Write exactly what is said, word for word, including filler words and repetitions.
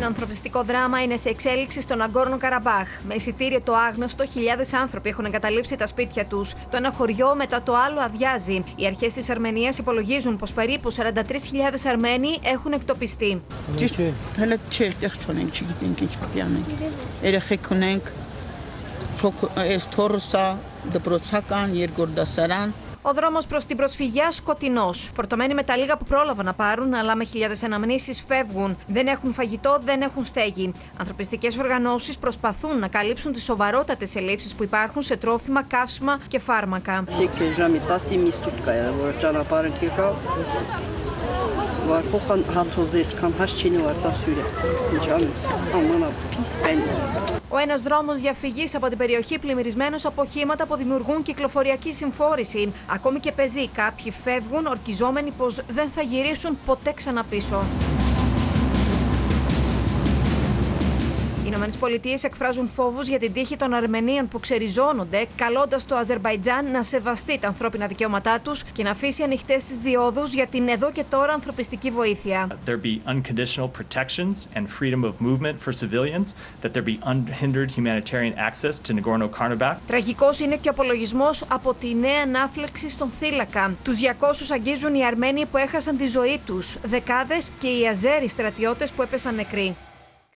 Ένα ανθρωπιστικό δράμα είναι σε εξέλιξη στο Ναγκόρνο Καραμπάχ. Με εισιτήριο το άγνωστο, χιλιάδες άνθρωποι έχουν εγκαταλείψει τα σπίτια τους. Το ένα χωριό μετά το άλλο αδειάζει. Οι αρχές της Αρμενίας υπολογίζουν πως περίπου σαράντα τρεις χιλιάδες Αρμένοι έχουν εκτοπιστεί. Ο δρόμος προς την προσφυγιά σκοτεινός. Φορτωμένοι με τα λίγα που πρόλαβαν να πάρουν, αλλά με χιλιάδες αναμνήσεις φεύγουν. Δεν έχουν φαγητό, δεν έχουν στέγη. Ανθρωπιστικές οργανώσεις προσπαθούν να καλύψουν τις σοβαρότατες ελλείψεις που υπάρχουν σε τρόφιμα, καύσιμα και φάρμακα. Ο ένας δρόμος διαφυγής από την περιοχή πλημμυρισμένος από οχήματα που δημιουργούν κυκλοφοριακή συμφόρηση. Ακόμη και πεζοί κάποιοι φεύγουν, ορκιζόμενοι πως δεν θα γυρίσουν ποτέ ξανά πίσω. Οι Ηνωμένες Πολιτείες εκφράζουν φόβους για την τύχη των Αρμενίων που ξεριζώνονται, καλώντας το Αζερμπαϊτζάν να σεβαστεί τα ανθρώπινα δικαιώματά τους και να αφήσει ανοιχτές τις διόδους για την εδώ και τώρα ανθρωπιστική βοήθεια. Τραγικός είναι και ο απολογισμός από τη νέα ανάφλεξη στον θύλακα. Τους διακόσιους αγγίζουν οι Αρμένοι που έχασαν τη ζωή τους, δεκάδες και οι Αζέρι στρατιώτες που έπεσαν νεκροί.